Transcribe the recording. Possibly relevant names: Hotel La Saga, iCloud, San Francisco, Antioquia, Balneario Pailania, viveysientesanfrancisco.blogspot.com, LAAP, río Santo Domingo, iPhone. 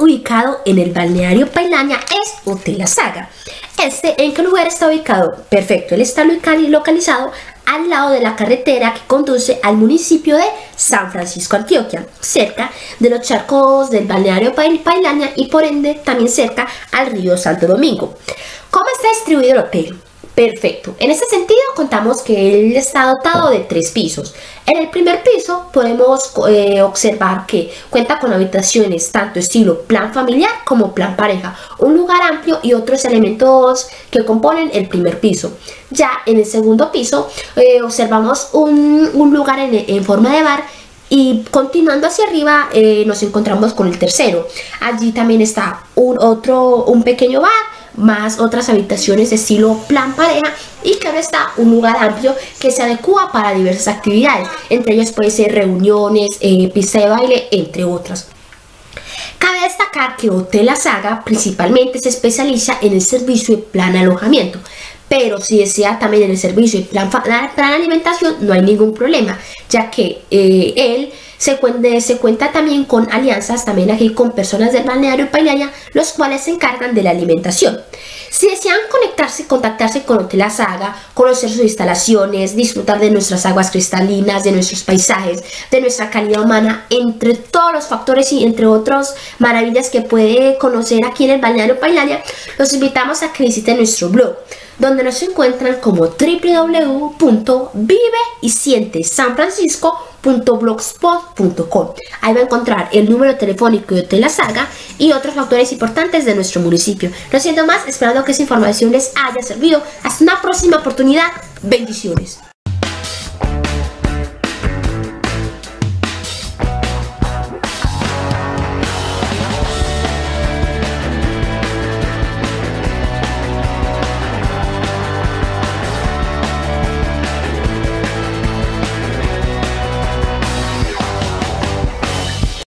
ubicado en el balneario Pailania es Hotel La Saga. Este, ¿en qué lugar está ubicado? Perfecto, él está localizado al lado de la carretera que conduce al municipio de San Francisco, Antioquia, cerca de los charcos del balneario Pailania y por ende también cerca al río Santo Domingo. ¿Cómo está distribuido el hotel? Perfecto. En este sentido, contamos que él está dotado de 3 pisos. En el primer piso podemos observar que cuenta con habitaciones tanto estilo plan familiar como plan pareja, un lugar amplio y otros elementos que componen el primer piso. Ya en el segundo piso observamos un lugar en forma de bar. Y continuando hacia arriba nos encontramos con el tercero. Allí también está un pequeño bar, más otras habitaciones de estilo plan pareja y claro está un lugar amplio que se adecua para diversas actividades. Entre ellas puede ser reuniones, pista de baile, entre otras. Cabe destacar que Hotel La Saga principalmente se especializa en el servicio de plan alojamiento. Pero si desea también en el servicio y plan alimentación no hay ningún problema, ya que él se cuenta también con alianzas también aquí con personas del balneario Pailania, los cuales se encargan de la alimentación. Si desean contactarse con Hotel La Saga, conocer sus instalaciones, disfrutar de nuestras aguas cristalinas, de nuestros paisajes, de nuestra calidad humana, entre todos los factores y entre otras maravillas que puede conocer aquí en el balneario Pailania, los invitamos a que visiten nuestro blog, donde nos encuentran como www.viveysientesanfrancisco.blogspot.com. Ahí va a encontrar el número telefónico de Hotel La Saga y otros factores importantes de nuestro municipio. No siendo más, esperando que esta información les haya servido. Hasta una próxima oportunidad. Bendiciones.